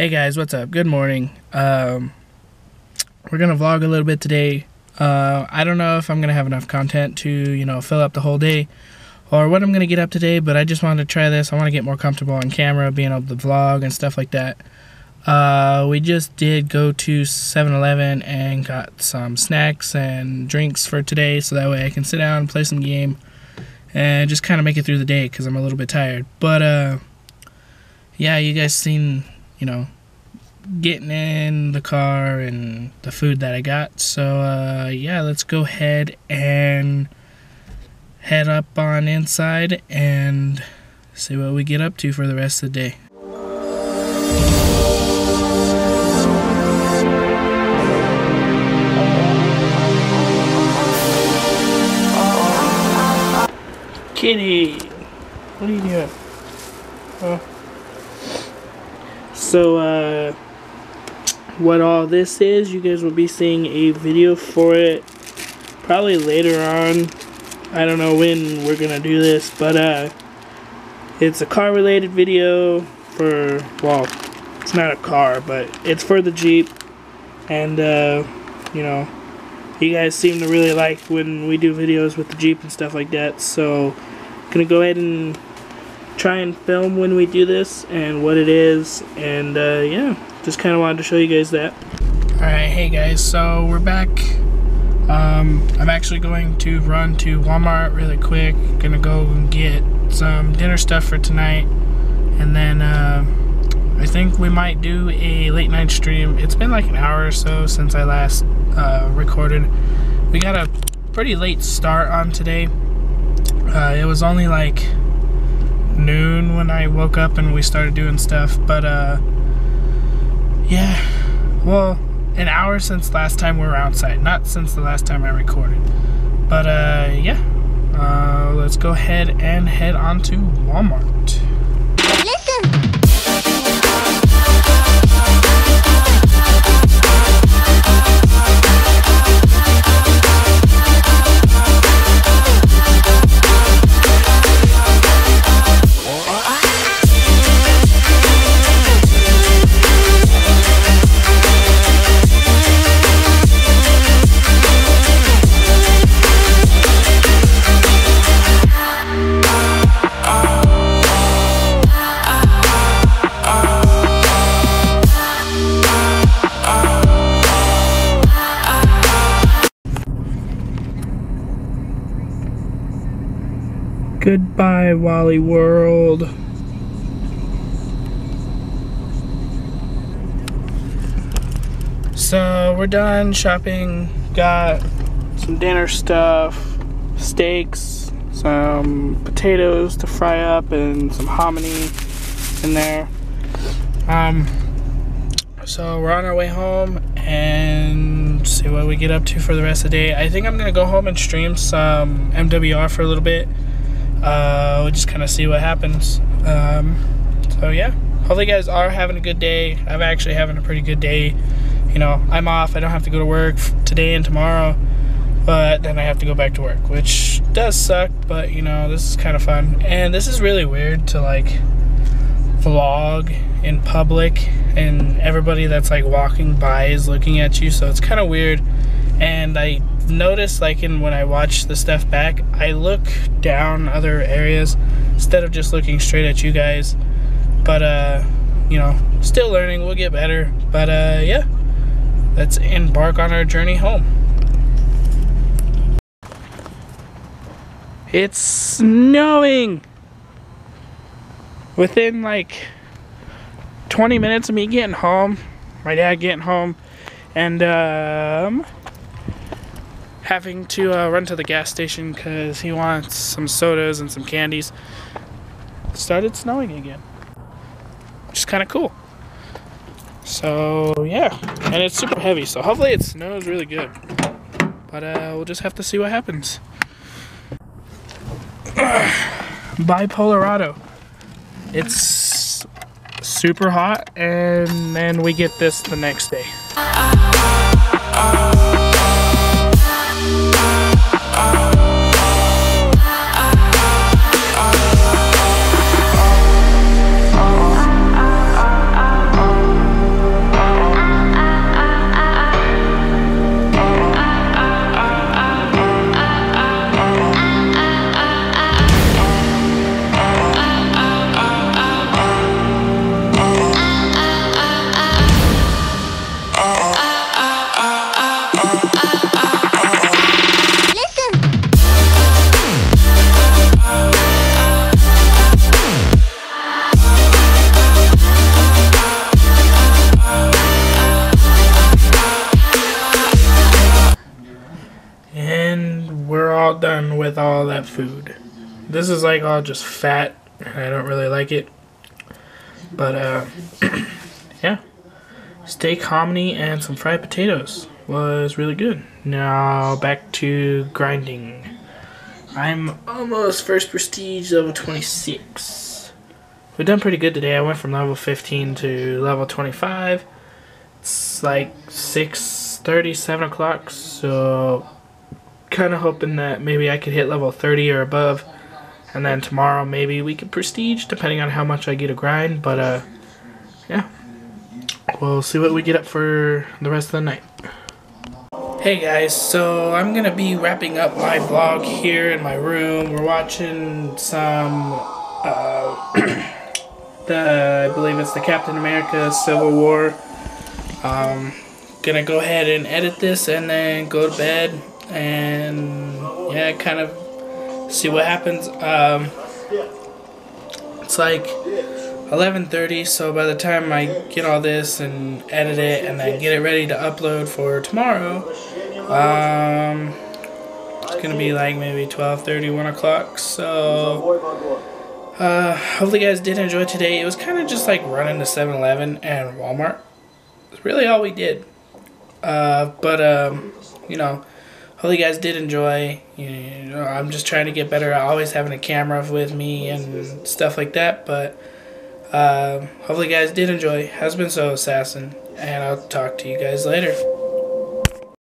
Hey guys, what's up? Good morning. We're gonna vlog a little bit today. I don't know if I'm gonna have enough content to, fill up the whole day or what I'm gonna get up today, but I just wanted to try this. I want to get more comfortable on camera, being able to vlog and stuff like that. We just did go to 7-Eleven and got some snacks and drinks for today, so that way I can sit down, play some game, and just kind of make it through the day because I'm a little bit tired. But yeah, you guys seen, getting in the car and the food that I got. So, yeah, let's go ahead and head up on inside and see what we get up to for the rest of the day. Kitty, what are you doing? Oh. So, what all this is, you guys will be seeing a video for it probably later on. I don't know when we're gonna do this, but it's a car related video for, well, it's not a car, but it's for the Jeep. And you guys seem to really like when we do videos with the Jeep and stuff like that, so I'm gonna go ahead and try and film when we do this and what it is, and yeah, just kind of wanted to show you guys that. Alright, hey guys, so we're back. I'm actually going to run to Walmart really quick. Gonna go and get some dinner stuff for tonight, and then I think we might do a late night stream. It's been like an hour or so since I last recorded. We got a pretty late start on today. It was only like noon when I woke up and we started doing stuff, but yeah, well, an hour since last time we were outside, not since the last time I recorded, but yeah, let's go ahead and head on to Walmart. Listen. Goodbye, Wally World. So we're done shopping. Got some dinner stuff, steaks, some potatoes to fry up, and some hominy in there. So we're on our way home and see what we get up to for the rest of the day. I think I'm gonna go home and stream some MWR for a little bit. We'll just kind of see what happens. So yeah, hopefully you guys are having a good day. I'm actually having a pretty good day. I'm off. I don't have to go to work today and tomorrow, but then I have to go back to work, which does suck, but this is kind of fun. And this is really weird to like vlog in public and everybody that's like walking by is looking at you, so it's kind of weird. And I notice, like, when I watch the stuff back, I look down other areas instead of just looking straight at you guys. But still learning, we'll get better. But yeah, let's embark on our journey home. It's snowing within like 20 minutes of me getting home, my dad getting home, and having to run to the gas station because he wants some sodas and some candies. It started snowing again, which is kind of cool. So yeah, and it's super heavy, so hopefully it snows really good. But we'll just have to see what happens. Bipolarado. It's super hot, and then we get this the next day. done with all that food. This is like all just fat, and I don't really like it. But, yeah. Steak, hominy, and some fried potatoes was really good. Now, back to grinding. I'm almost first prestige, level 26. We've done pretty good today. I went from level 15 to level 25. It's like 6:30, 7 o'clock, so kind of hoping that maybe I could hit level 30 or above, and then tomorrow maybe we could prestige, depending on how much I get to grind, but yeah. We'll see what we get up for the rest of the night. Hey guys, so I'm gonna be wrapping up my vlog here in my room. We're watching some, I believe it's the Captain America Civil War. Gonna go ahead and edit this and then go to bed and yeah, kind of see what happens. It's like 11:30, so by the time I get all this and edit it and then get it ready to upload for tomorrow, it's gonna be like maybe 12:30, 1 o'clock. So hopefully you guys did enjoy today. It was kind of just like running to 7-Eleven and Walmart. It's really all we did. You know, hopefully you guys did enjoy. You know, I'm just trying to get better at always having a camera with me and stuff like that, but hopefully you guys did enjoy. Has been Sol0Assassin, and I'll talk to you guys later.